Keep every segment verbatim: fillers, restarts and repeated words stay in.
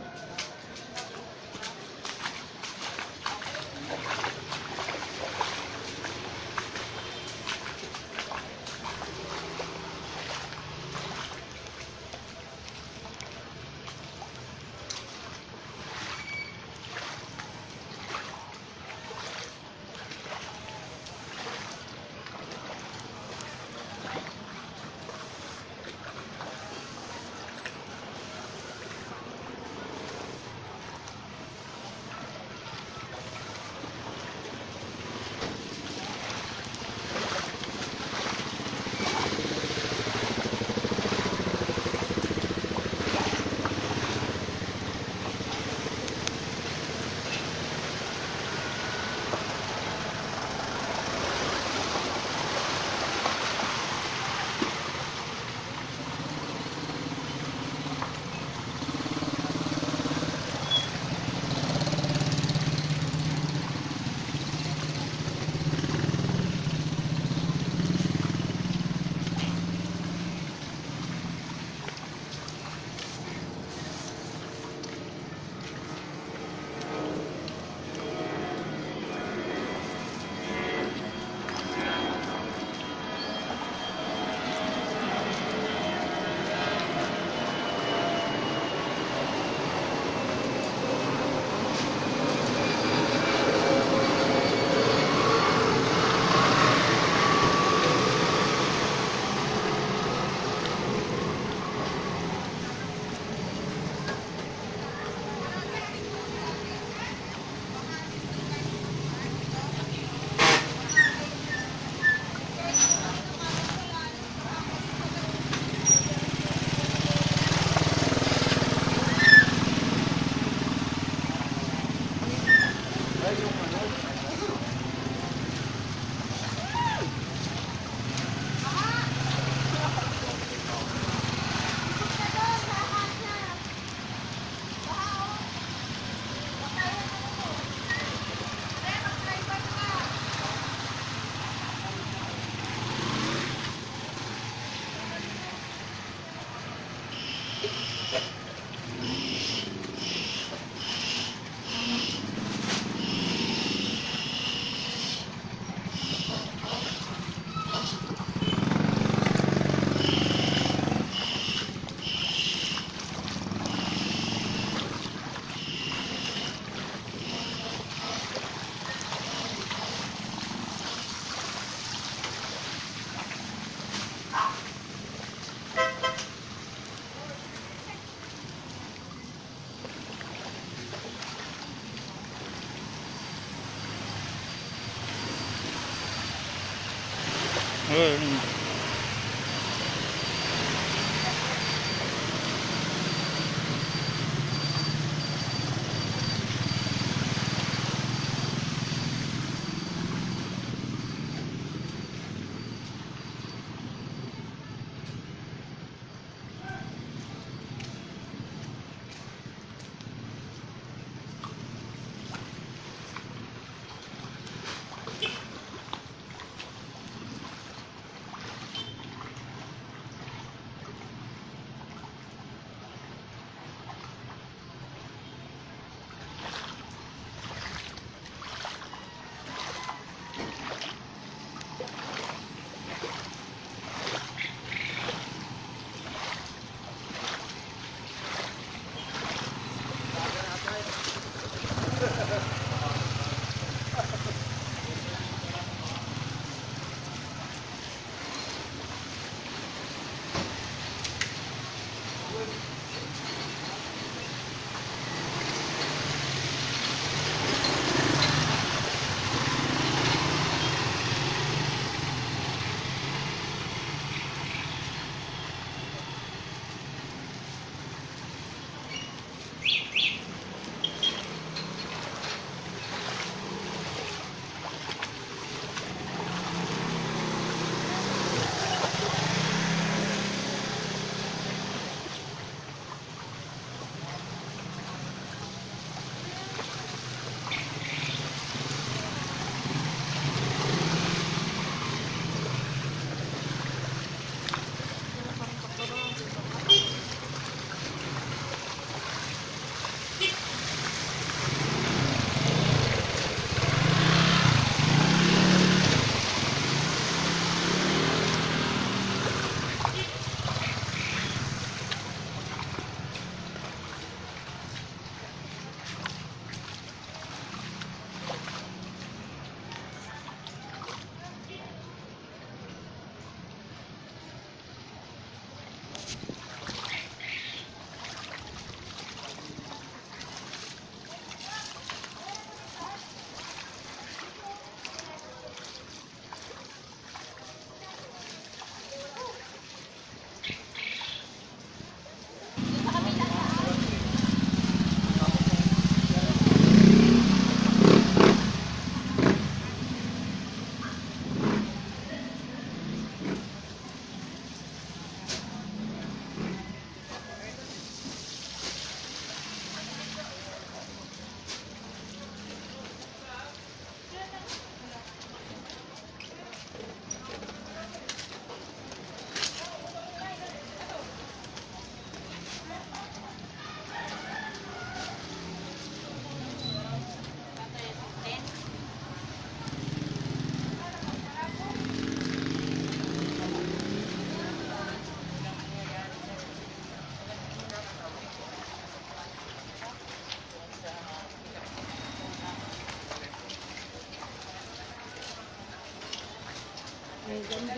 嗯。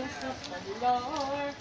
house of the Lord.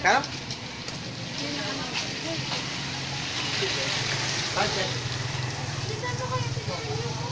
Kap? Budget. Bisa kok ya?